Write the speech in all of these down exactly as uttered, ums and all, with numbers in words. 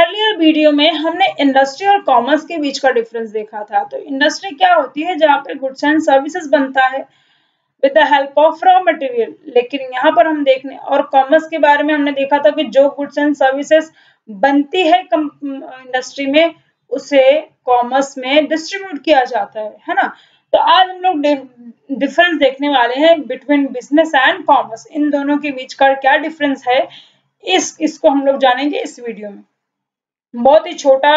Earlier video में हमने industry और कॉमर्स के बीच का डिफरेंस देखा था। तो इंडस्ट्री क्या होती है? जहाँ पे गुड्स एंड सर्विसेज बनता है with the help of raw material. लेकिन यहाँ पर हम देखने और कॉमर्स के बारे में हमने देखा था कि जो गुड्स एंड सर्विसेज बनती है इंडस्ट्री में उसे कॉमर्स में डिस्ट्रीब्यूट किया जाता है, है ना। तो आज हम लोग डिफरेंस देखने वाले हैं बिटवीन बिजनेस एंड कॉमर्स। इन दोनों के बीच का क्या डिफरेंस है इस इसको हम लोग जानेंगे इस वीडियो में। बहुत ही छोटा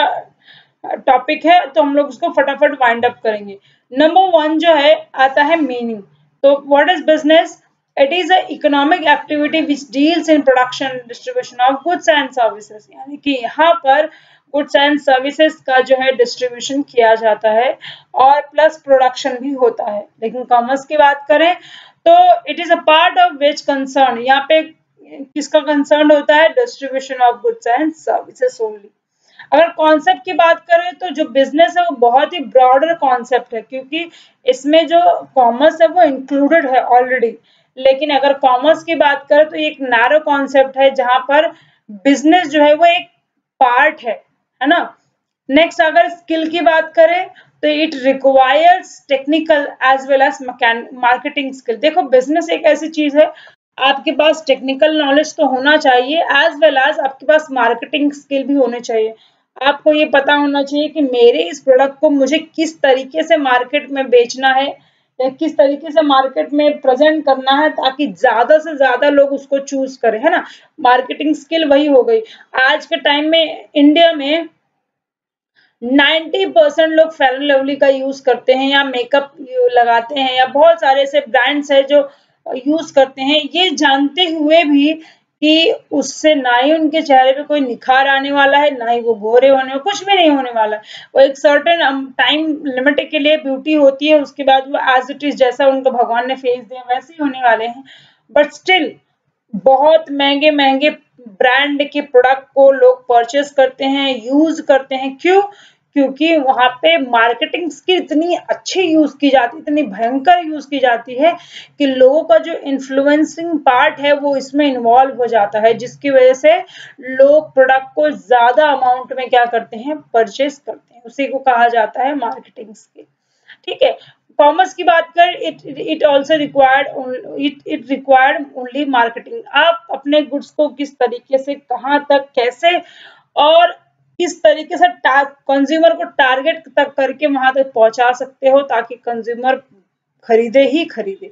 टॉपिक है तो हम लोग उसको फटाफट वाइंड अप करेंगे। नंबर वन जो है आता है मीनिंग। तो what is business? It is a economic activity which deals in production distribution of goods and services. यानी कि यहाँ पर गुड्स एंड सर्विसेज का जो है डिस्ट्रीब्यूशन किया जाता है और प्लस प्रोडक्शन भी होता है। लेकिन कॉमर्स की बात करें तो it is a part of which concern, यहाँ पे किसका कंसर्न होता है? Distribution of goods and services only. अगर कॉन्सेप्ट की बात करें तो जो बिजनेस है वो बहुत ही ब्रॉडर कॉन्सेप्ट है क्योंकि इसमें जो कॉमर्स है वो इंक्लूडेड है ऑलरेडी। लेकिन अगर कॉमर्स की बात करें तो एक नैरो कॉन्सेप्ट है जहां पर बिजनेस जो है वो एक पार्ट है, है ना। नेक्स्ट अगर स्किल की बात करें तो it requires technical as well as marketing skill. देखो बिजनेस एक ऐसी चीज है, आपके पास टेक्निकल नॉलेज तो होना चाहिए एज वेल एज आपके पास मार्केटिंग स्किल भी होने चाहिए। आपको ये पता होना चाहिए कि मेरे इस प्रोडक्ट को मुझे किस तरीके से मार्केट में बेचना है या किस तरीके से मार्केट में प्रेजेंट करना है ताकि ज्यादा से ज्यादा लोग उसको चूज करें, है ना। मार्केटिंग स्किल वही हो गई। आज के टाइम में इंडिया में नब्बे परसेंट लोग फेयर लवली का यूज करते हैं या मेकअप लगाते हैं या बहुत सारे ऐसे ब्रांड्स है जो यूज करते हैं, ये जानते हुए भी कि उससे ना ही उनके चेहरे पे कोई निखार आने वाला है ना ही वो गोरे होने, कुछ भी नहीं होने वाला। वो एक सर्टेन टाइम लिमिट के लिए ब्यूटी होती है, उसके बाद वो एज इट इज जैसा उनको भगवान ने फेस दिया वैसे ही होने वाले हैं। बट स्टिल बहुत महंगे महंगे ब्रांड के प्रोडक्ट को लोग परचेस करते हैं, यूज करते हैं। क्यों? क्योंकि वहां पे मार्केटिंग स्किल इतनी अच्छी यूज की जाती है, इतनी भयंकर यूज की जाती है कि लोगों का जो इन्फ्लुएंसिंग पार्ट है वो इसमें इन्वॉल्व हो जाता है, जिसकी वजह से लोग प्रोडक्ट को ज्यादा अमाउंट में क्या करते हैं? परचेस करते हैं। उसी को कहा जाता है मार्केटिंग स्किल, ठीक है। कॉमर्स की बात कर it it also required it it required only marketing. आप अपने गुड्स को किस तरीके से, कहाँ तक, कैसे और किस तरीके से कंज्यूमर को टारगेट तक करके वहां तक पहुंचा सकते हो ताकि कंज्यूमर खरीदे ही खरीदे।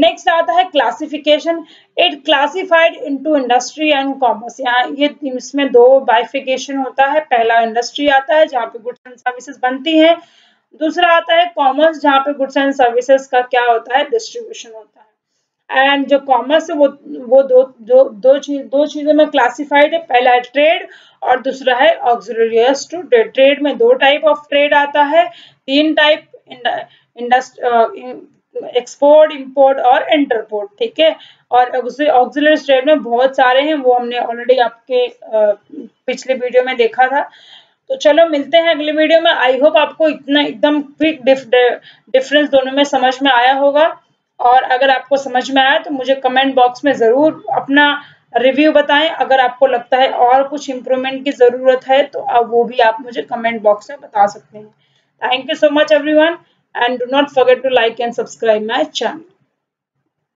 नेक्स्ट आता है classification. It classified into industry and commerce. यहाँ ये इसमें दो बाइफिकेशन होता है। पहला इंडस्ट्री आता है जहाँ पे गुड्स एंड सर्विसेज बनती है, दूसरा आता है कॉमर्स जहाँ पे गुड्स एंड सर्विसेज का क्या होता है? डिस्ट्रीब्यूशन होता है। एंड जो कॉमर्स है वो वो दो दो दो चीज दो चीजों में क्लासिफाइड है। पहला है ट्रेड और दूसरा है ऑक्सिलरीज टू ट्रेड। ट्रेड में दो टाइप ऑफ ट्रेड आता है, तीन टाइप इंडस्ट्री, एक्सपोर्ट, इंपोर्ट और इंटरपोर्ट, ठीक है। और ऑक्सिलरी ट्रेड में बहुत सारे हैं, वो हमने ऑलरेडी आपके पिछले वीडियो में देखा था। तो चलो मिलते हैं अगले वीडियो में। आई होप आपको इतना एकदम क्विक डिफरेंस दोनों में समझ में आया होगा। और अगर आपको समझ में आया तो मुझे कमेंट बॉक्स में ज़रूर अपना रिव्यू बताएं। अगर आपको लगता है और कुछ इम्प्रूवमेंट की ज़रूरत है तो आप वो भी आप मुझे कमेंट बॉक्स में बता सकते हैं। Thank you so much everyone and do not forget to like and subscribe my channel.